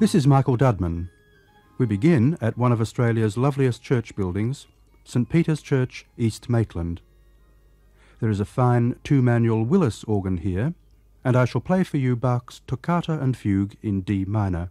This is Michael Dudman. We begin at one of Australia's loveliest church buildings, St. Peter's Church, East Maitland. There is a fine two-manual Willis organ here, and I shall play for you Bach's Toccata and Fugue in D minor.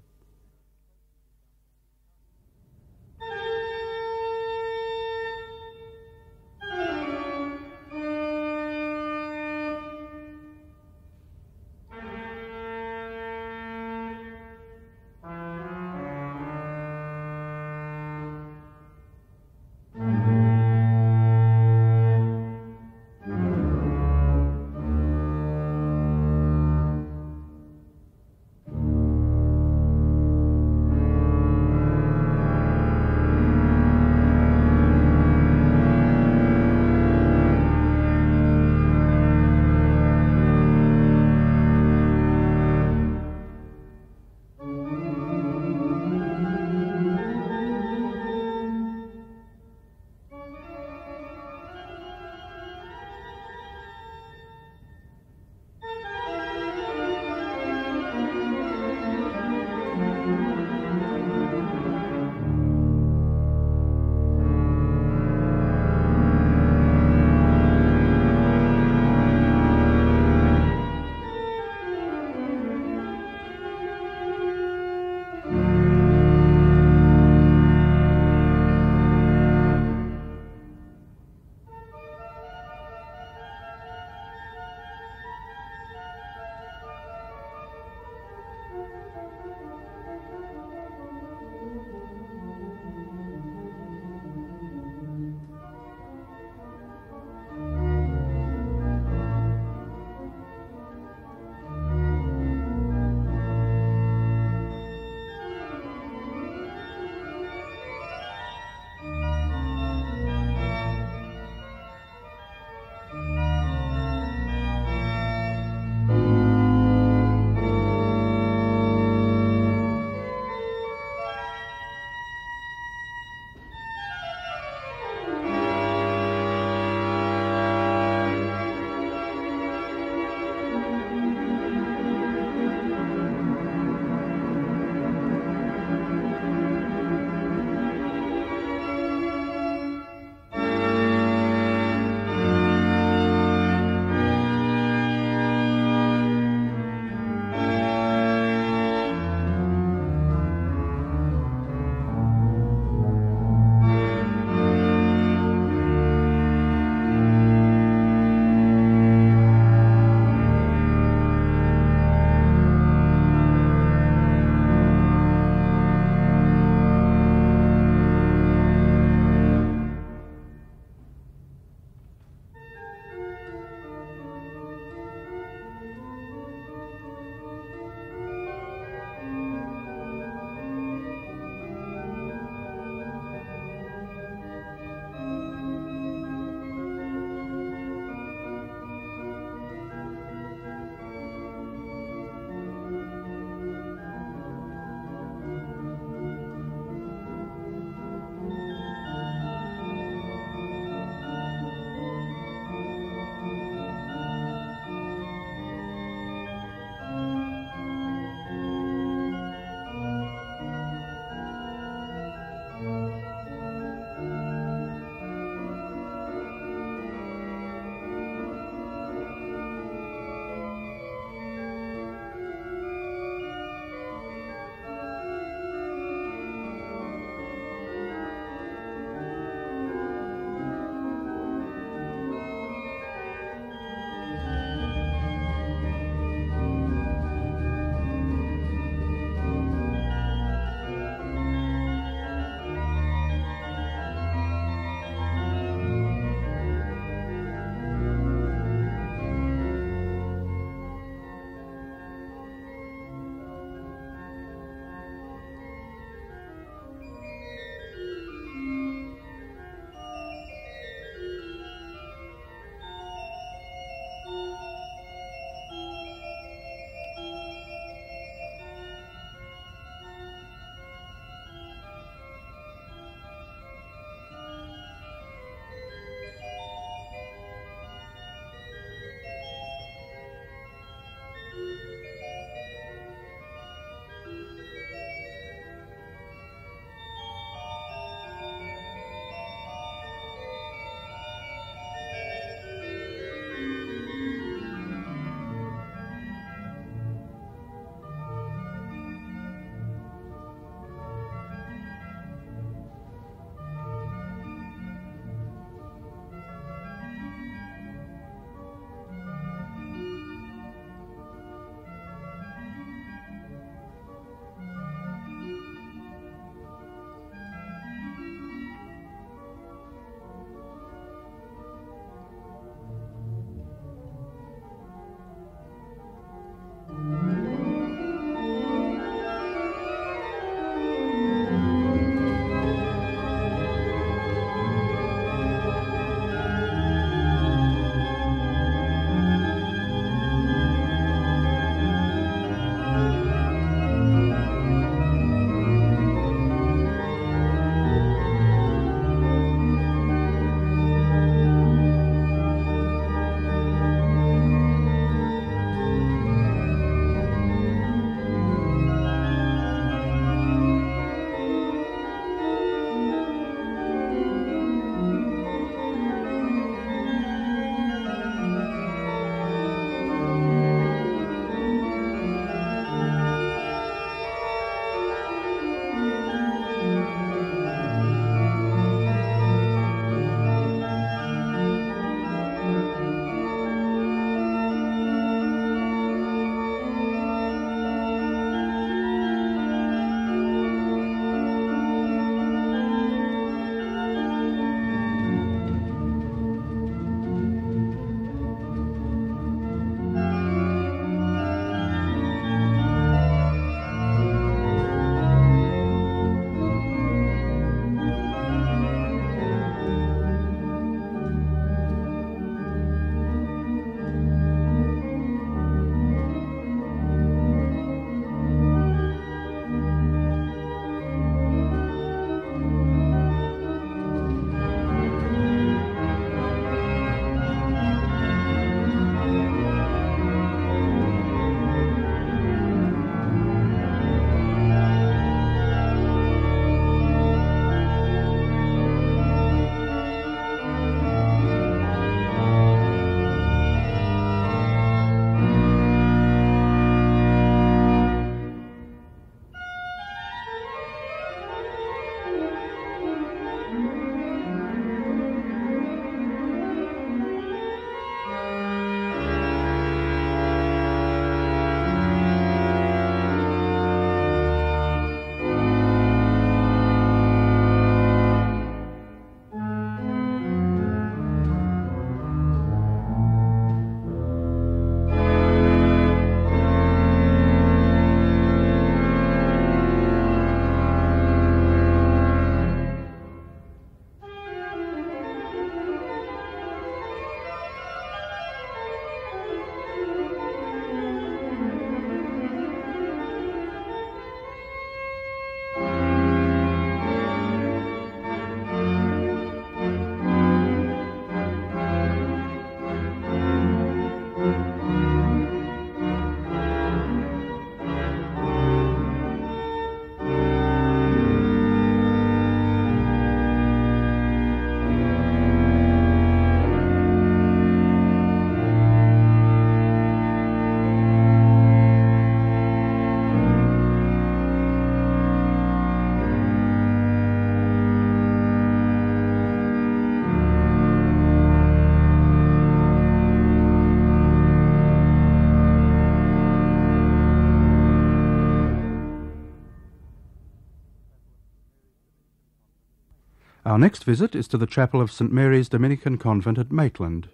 Our next visit is to the chapel of St. Mary's Dominican Convent at Maitland.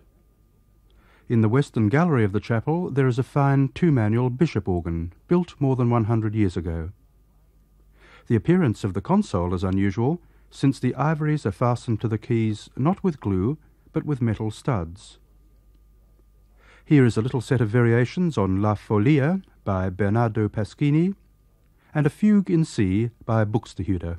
In the western gallery of the chapel there is a fine two-manual bishop organ, built more than 100 years ago. The appearance of the console is unusual, since the ivories are fastened to the keys not with glue, but with metal studs. Here is a little set of variations on La Folia by Bernardo Pasquini and a fugue in C by Buxtehude.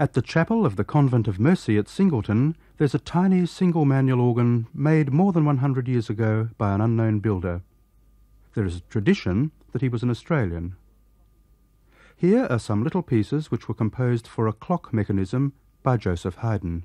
At the chapel of the Convent of Mercy at Singleton, there's a tiny single manual organ made more than 100 years ago by an unknown builder. There is a tradition that he was an Australian. Here are some little pieces which were composed for a clock mechanism by Joseph Haydn.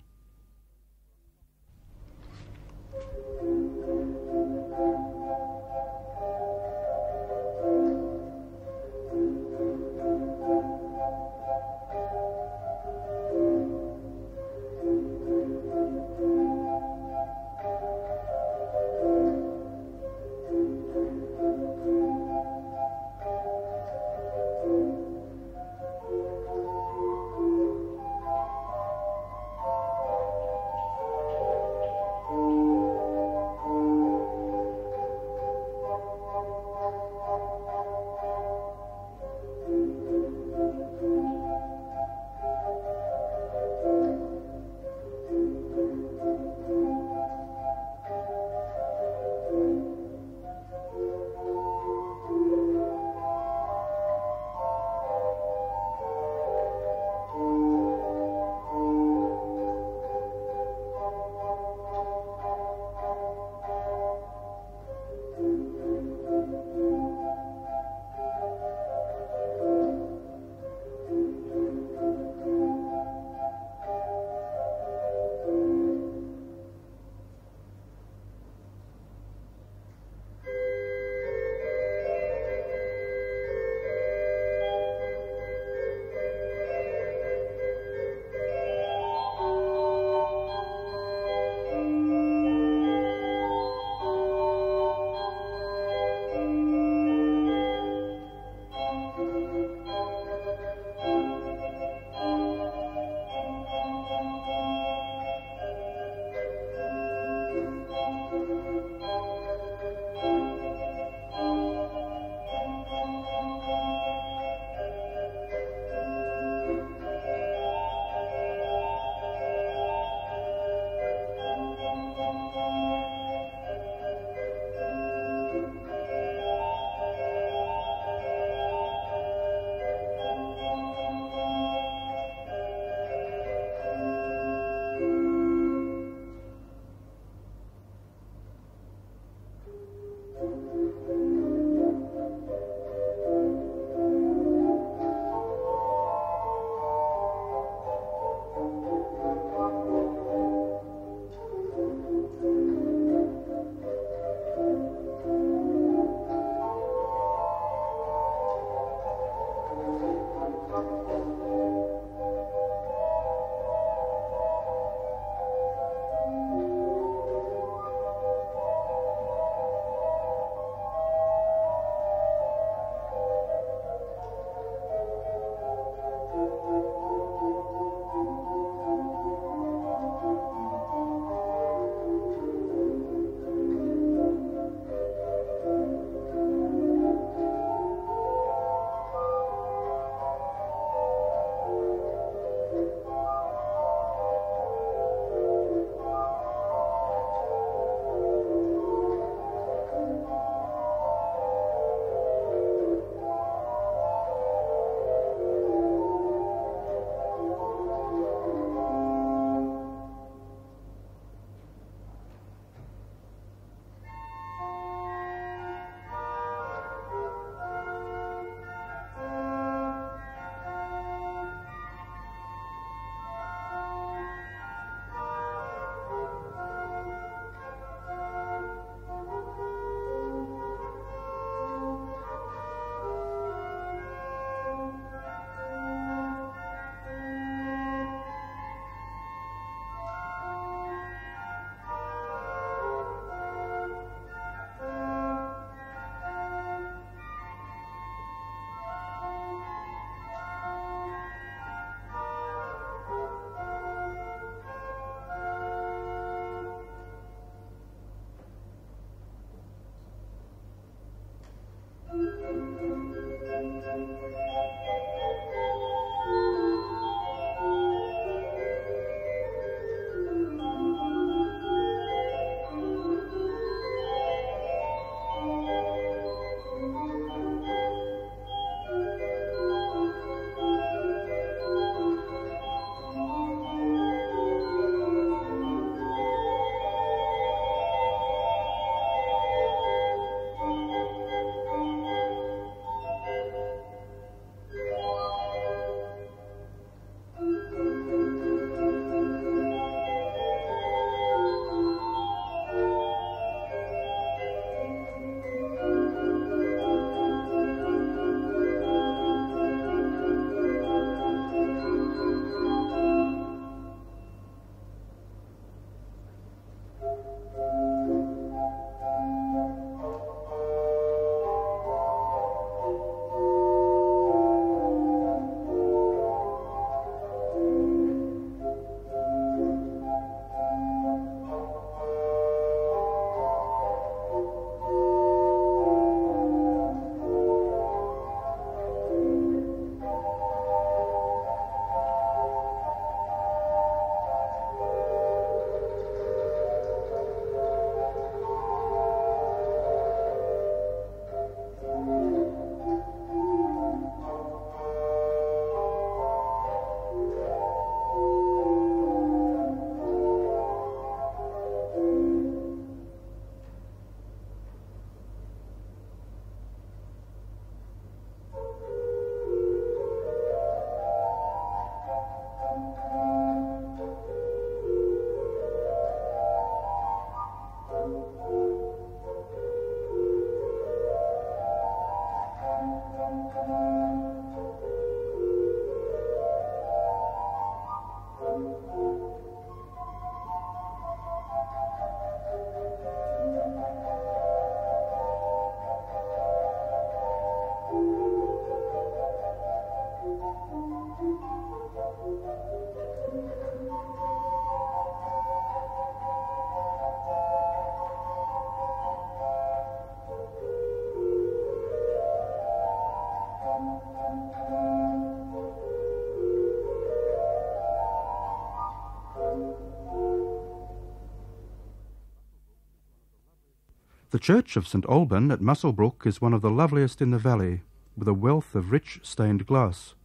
The church of St Alban at Muswellbrook is one of the loveliest in the valley, with a wealth of rich stained glass.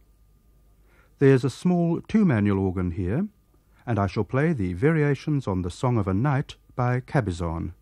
There's a small two-manual organ here, and I shall play the Variations on the Song of a Knight by Cabezon.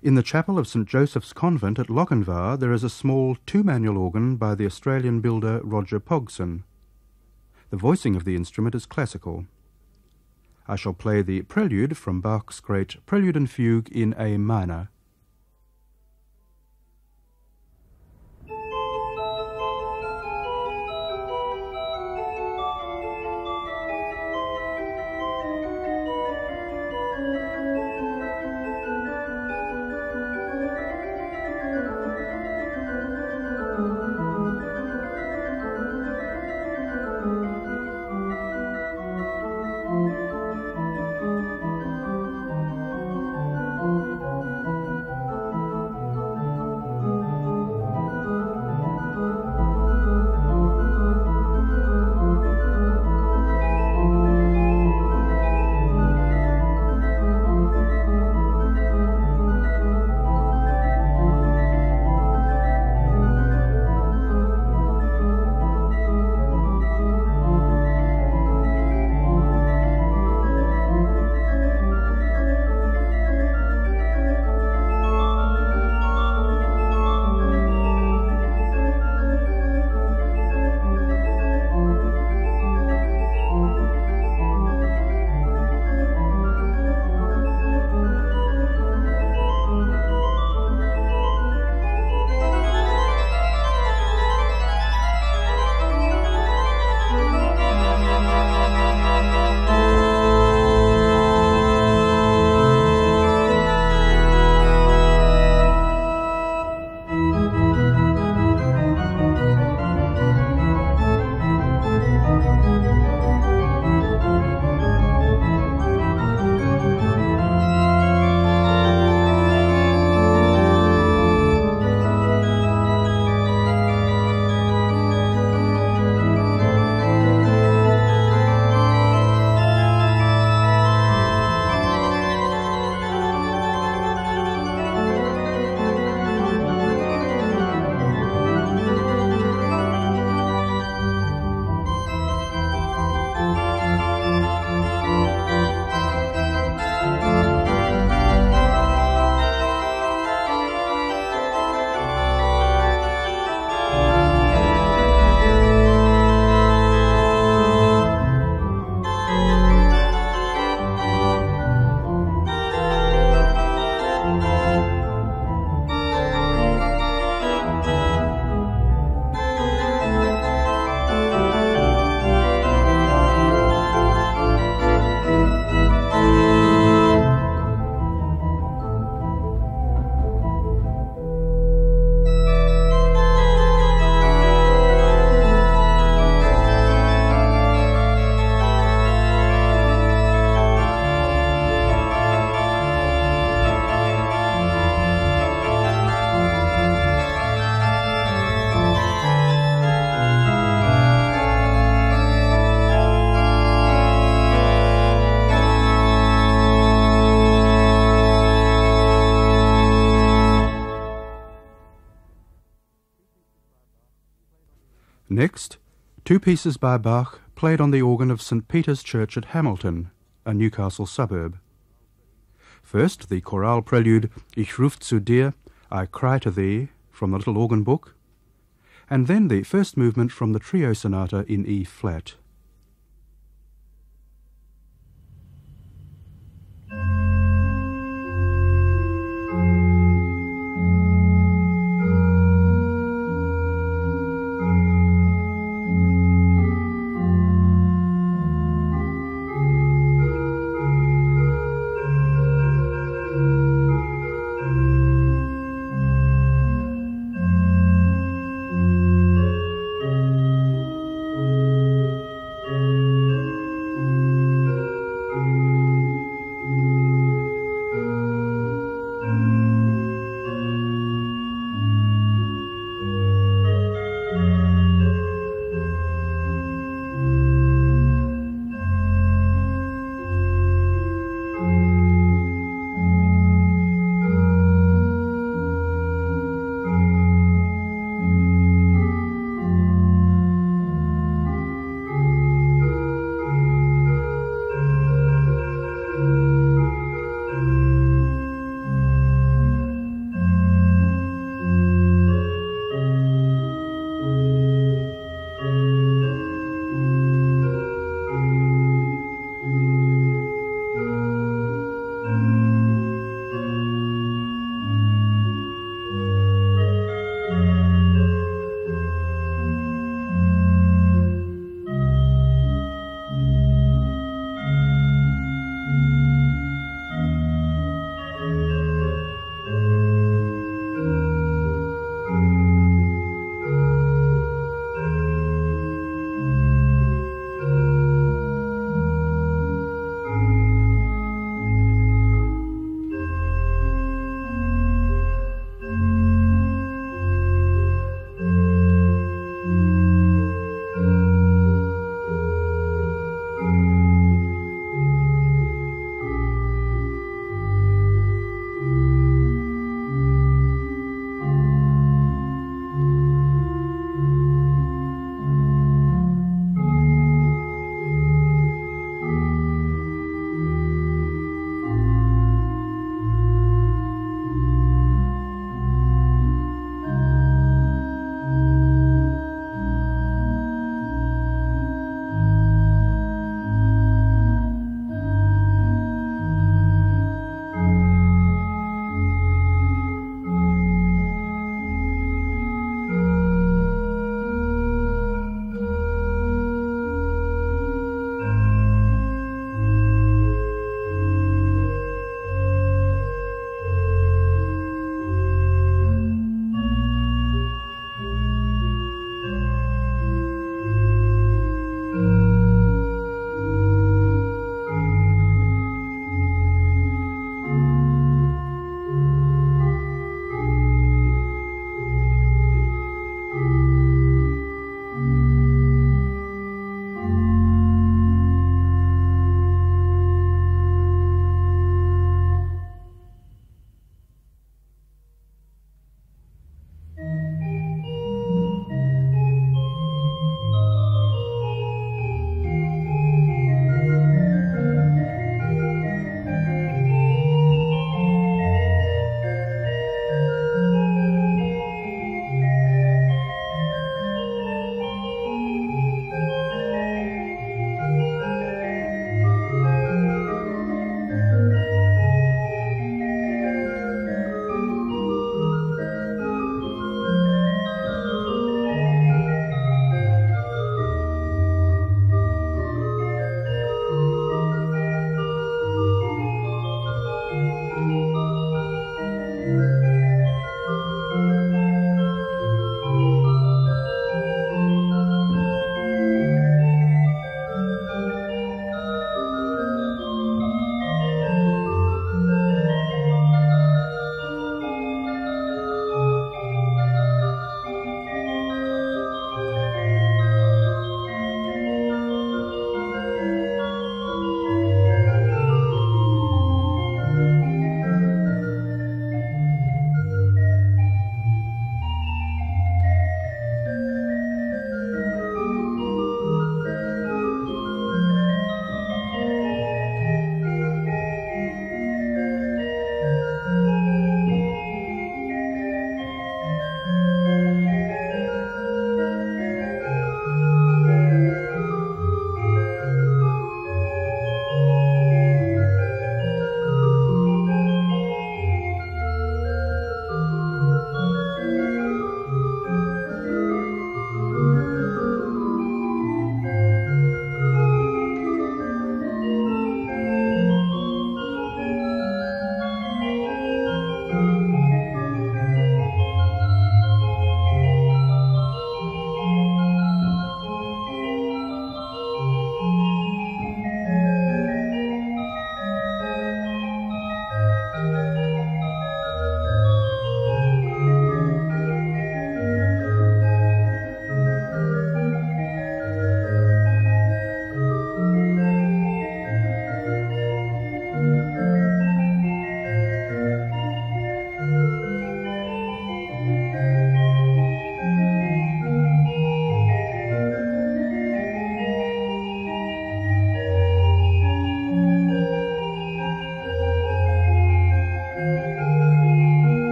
In the chapel of St Joseph's Convent at Lochinvar there is a small two-manual organ by the Australian builder Roger Pogson. The voicing of the instrument is classical. I shall play the prelude from Bach's great Prelude and Fugue in A minor. Next, two pieces by Bach played on the organ of St. Peter's Church at Hamilton, a Newcastle suburb. First, the chorale prelude Ich ruf zu dir, I cry to thee, from the little organ book, and then the first movement from the trio sonata in E flat.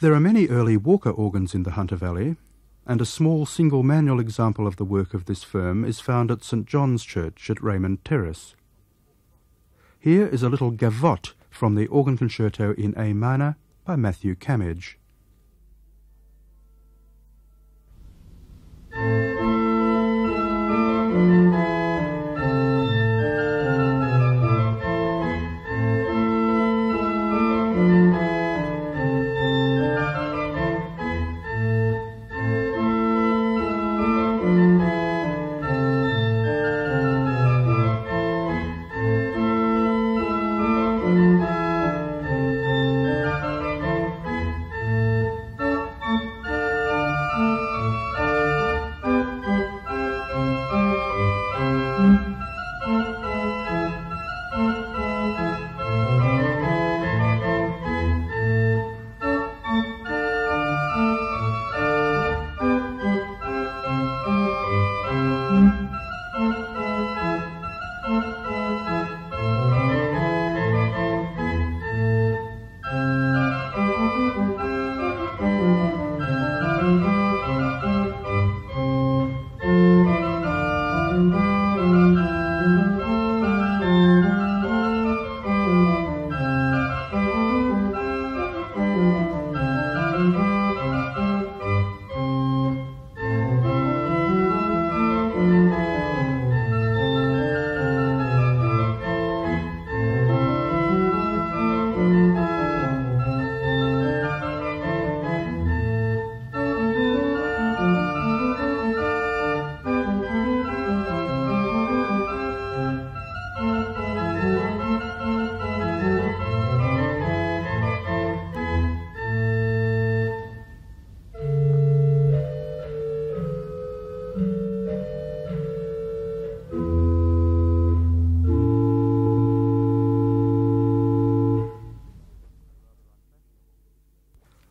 There are many early Walker organs in the Hunter Valley, and a small single manual example of the work of this firm is found at St. John's Church at Raymond Terrace. Here is a little gavotte from the organ concerto in A minor by Matthew Camidge.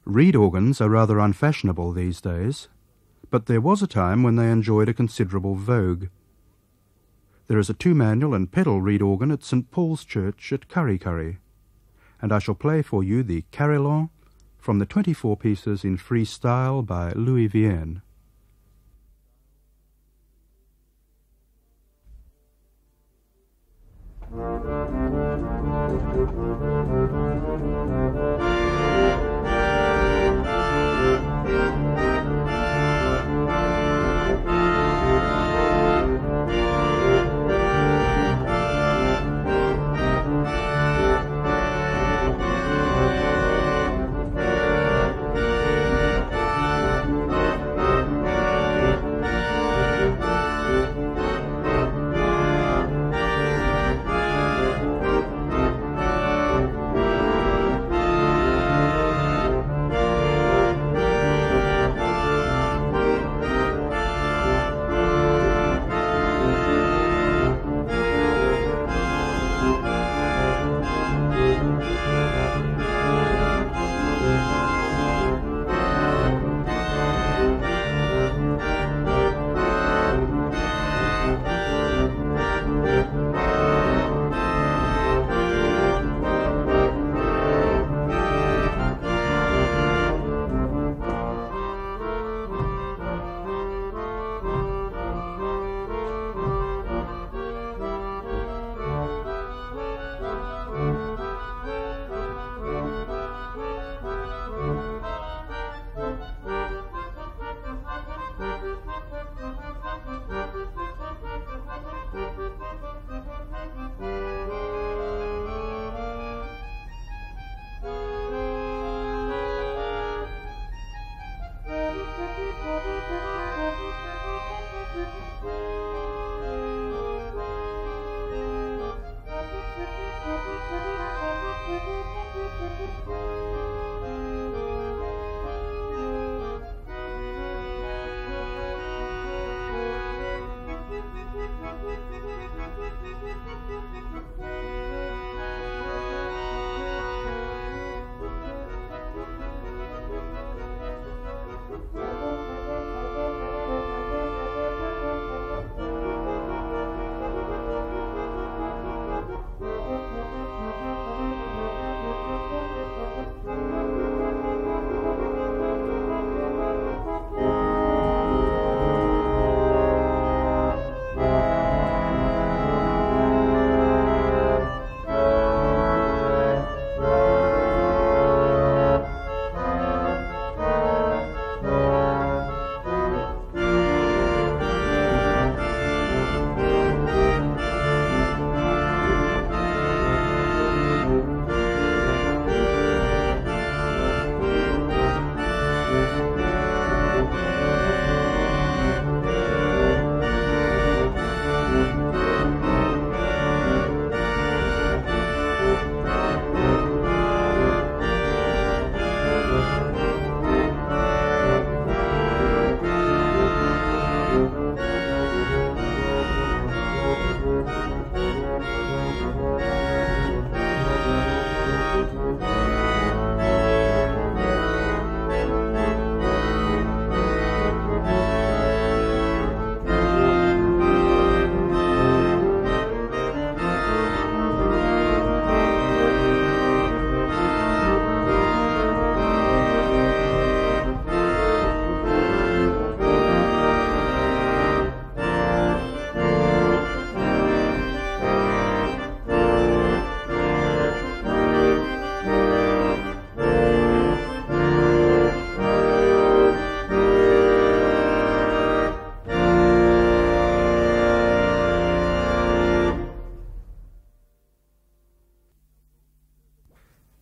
Reed organs are rather unfashionable these days, but there was a time when they enjoyed a considerable vogue. There is a two-manual and pedal reed organ at St. Paul's Church at Curry Curry, and I shall play for you the Carillon from the 24 pieces in free style by Louis Vienne.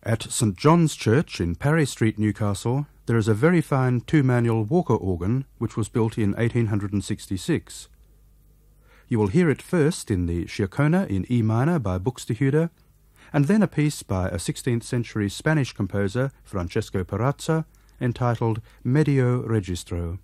At St. John's Church in Parry Street, Newcastle, there is a very fine two-manual Walker organ which was built in 1866. You will hear it first in the Ciacona in E minor by Buxtehude, and then a piece by a 16th century Spanish composer, Francesco Perazza, entitled Medio Registro.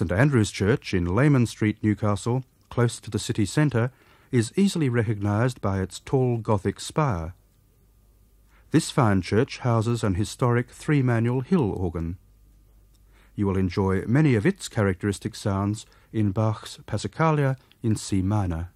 St Andrew's Church in Layman Street, Newcastle, close to the city centre, is easily recognised by its tall Gothic spire. This fine church houses an historic three-manual hill organ. You will enjoy many of its characteristic sounds in Bach's Passacaglia in C minor.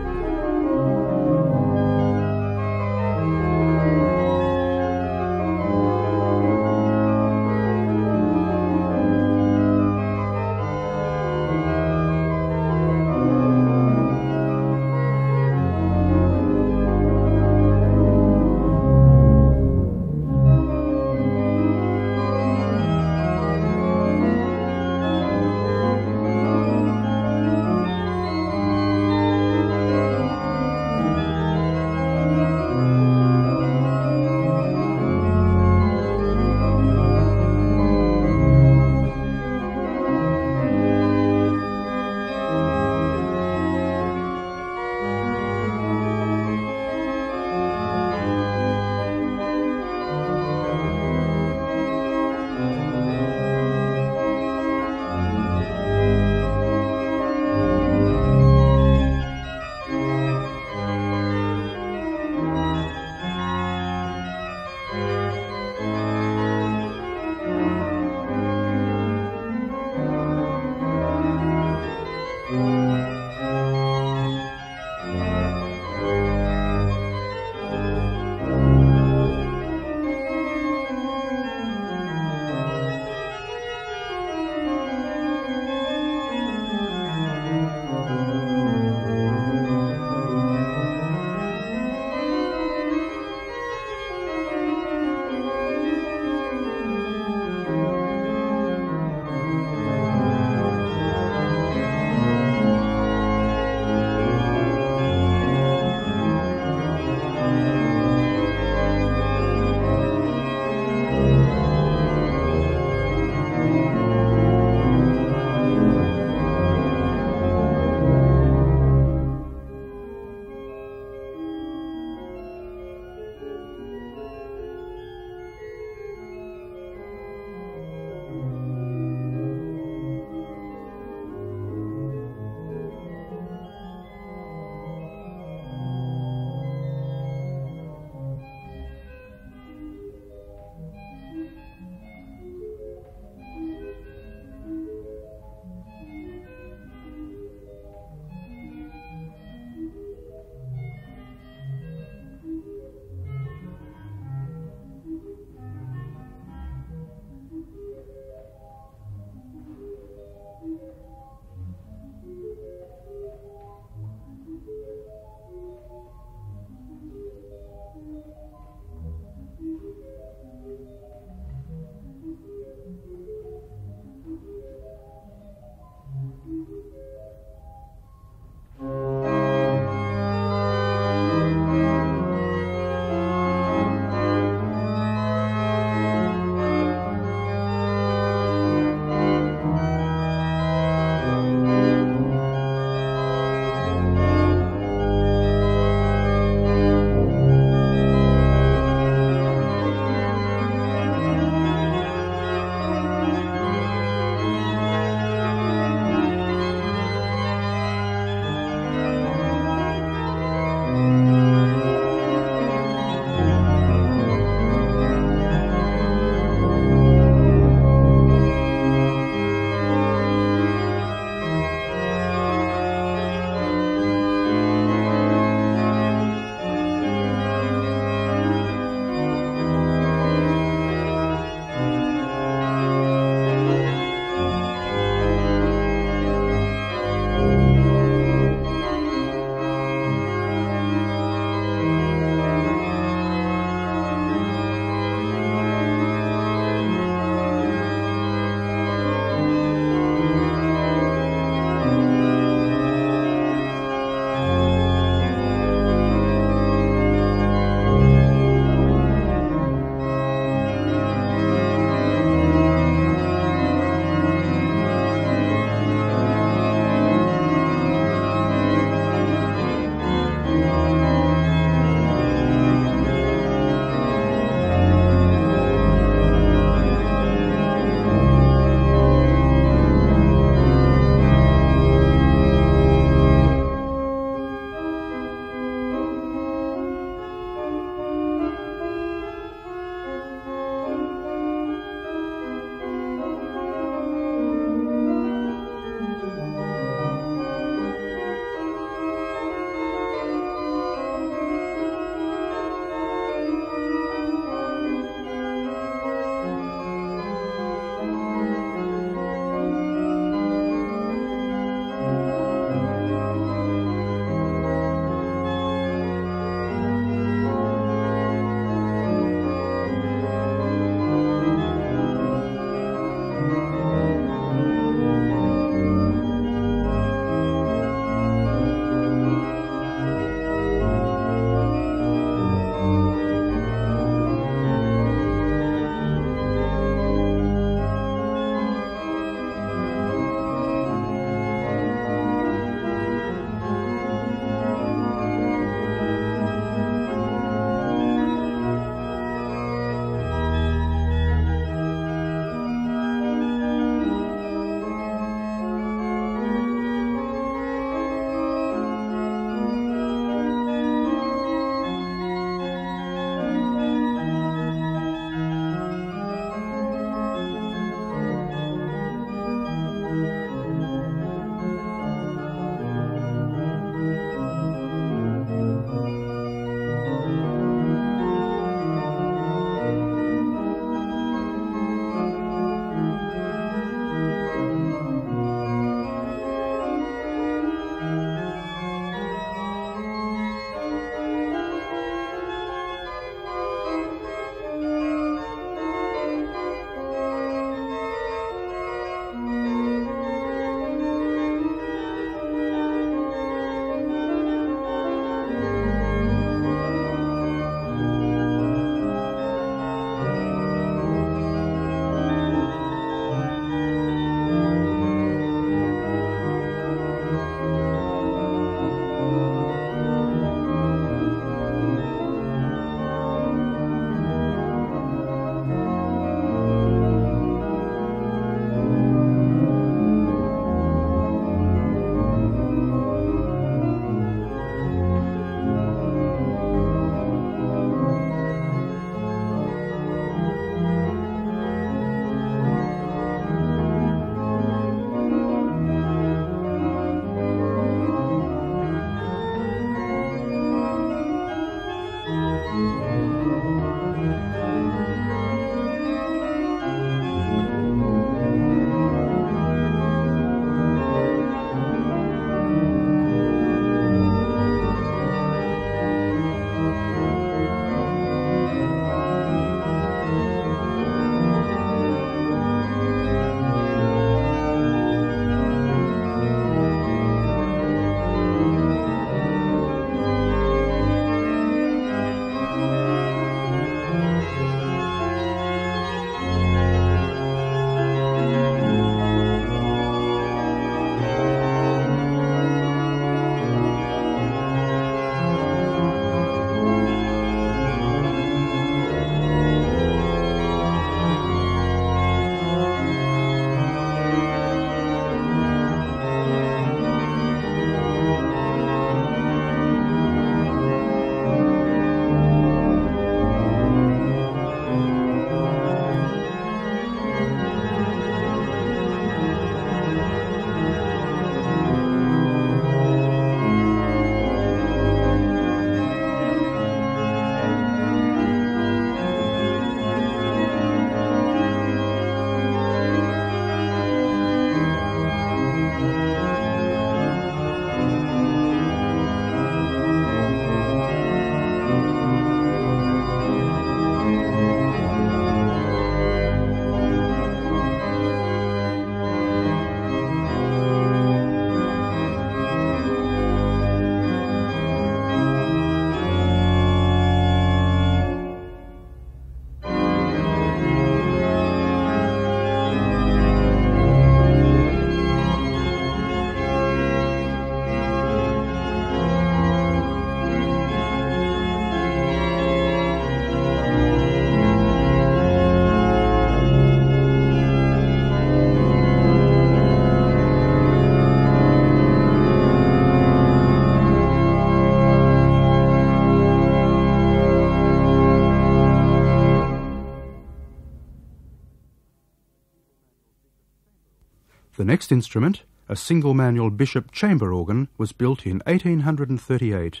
The next instrument, a single-manual bishop chamber organ, was built in 1838.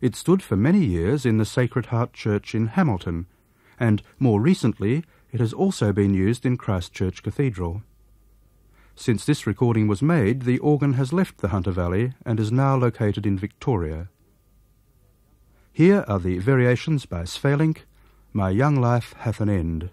It stood for many years in the Sacred Heart Church in Hamilton, and more recently it has also been used in Christchurch Cathedral. Since this recording was made, the organ has left the Hunter Valley and is now located in Victoria. Here are the variations by Svelink, My Young Life Hath an End.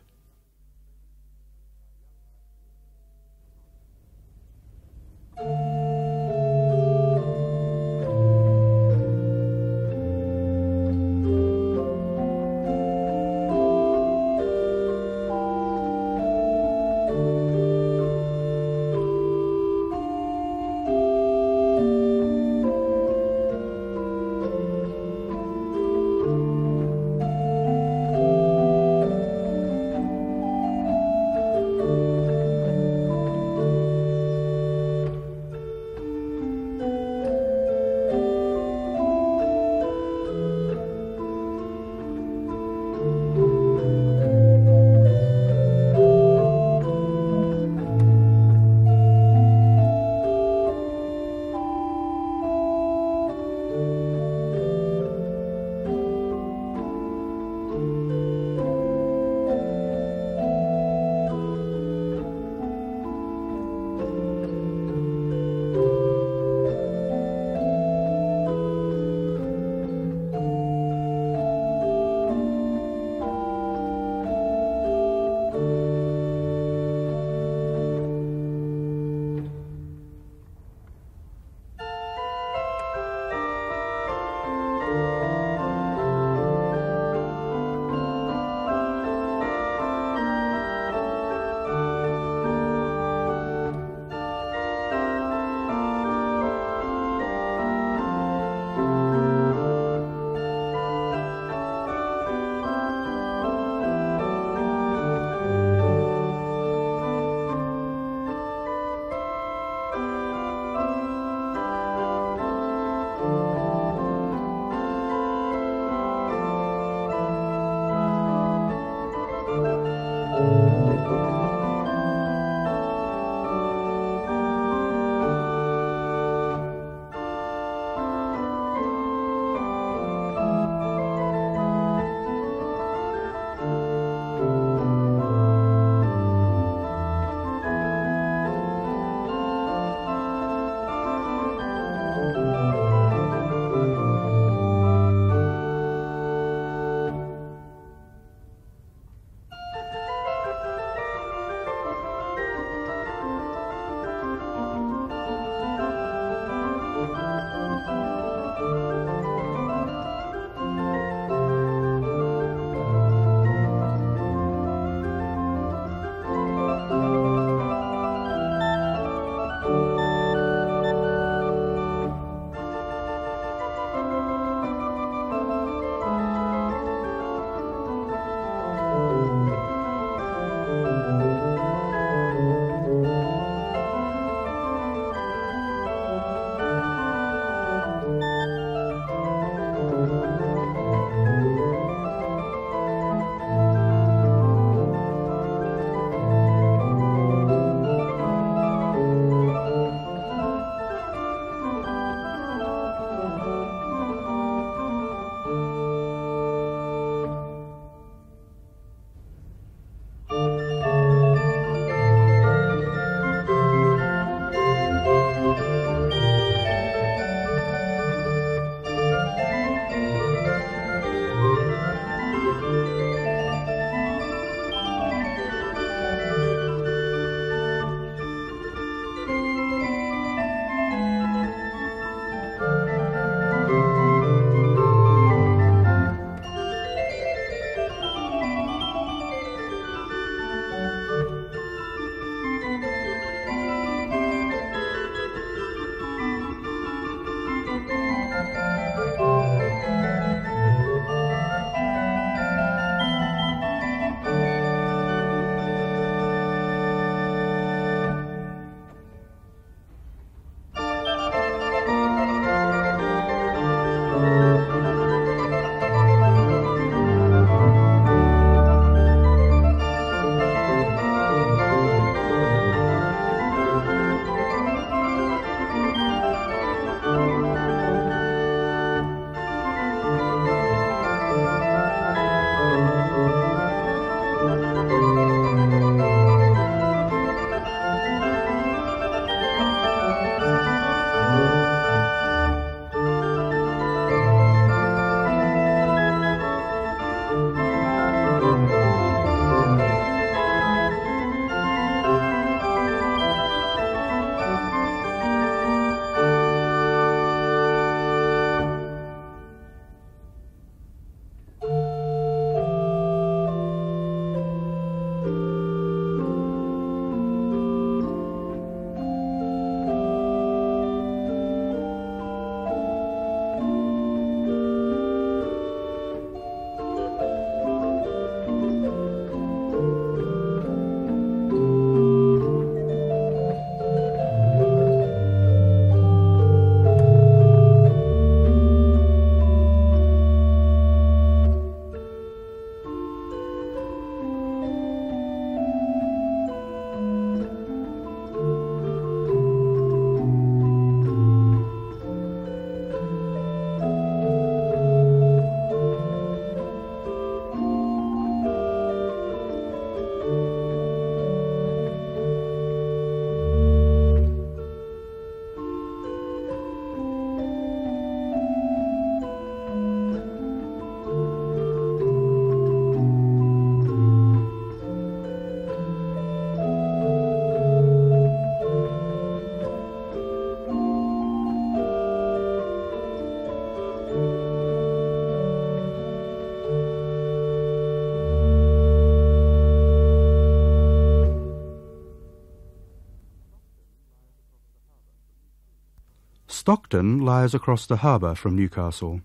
Stockton lies across the harbour from Newcastle.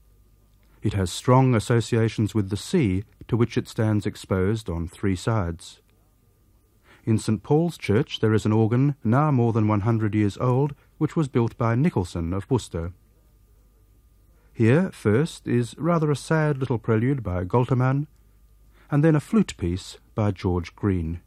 It has strong associations with the sea, to which it stands exposed on three sides. In St. Paul's Church there is an organ, now more than 100 years old, which was built by Nicholson of Worcester. Here, first, is rather a sad little prelude by Goltermann, and then a flute piece by George Green.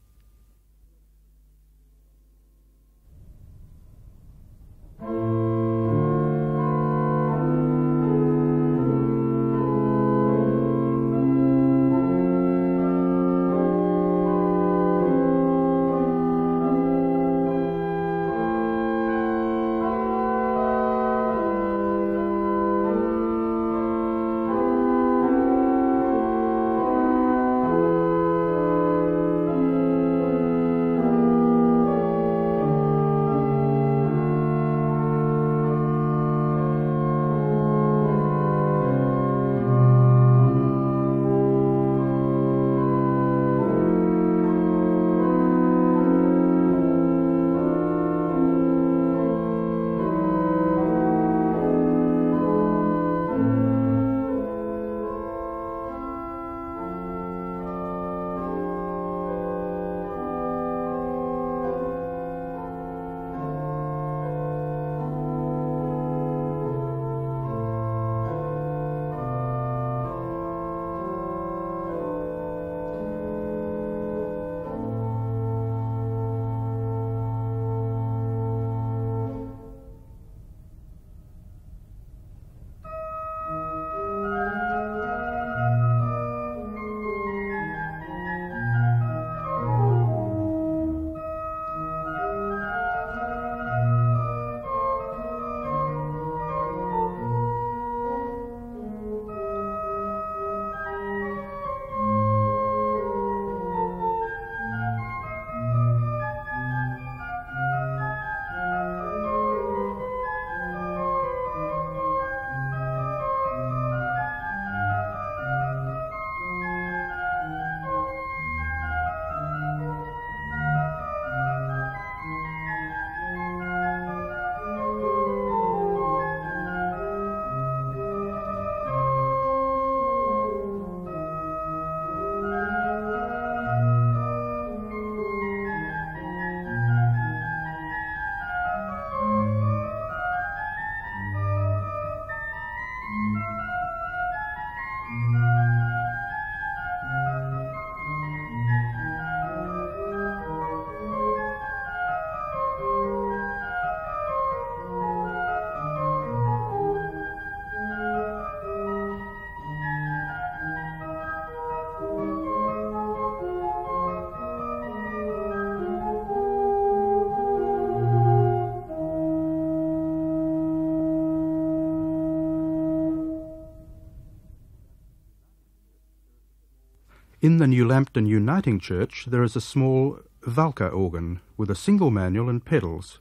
In the New Lambton Uniting Church there is a small Walker organ with a single manual and pedals.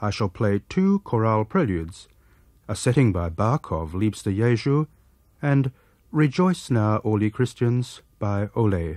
I shall play two chorale preludes, a setting by Bach of Liebster Jesu and Rejoice Now, All Ye Christians by Ole.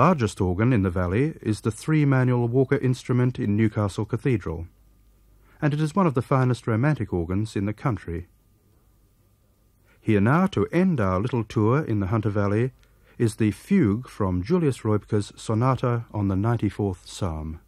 largest organ in the valley is the three-manual Walker instrument in Newcastle Cathedral, and it is one of the finest romantic organs in the country. Here now, to end our little tour in the Hunter Valley, is the fugue from Julius Roepke's Sonata on the 94th Psalm.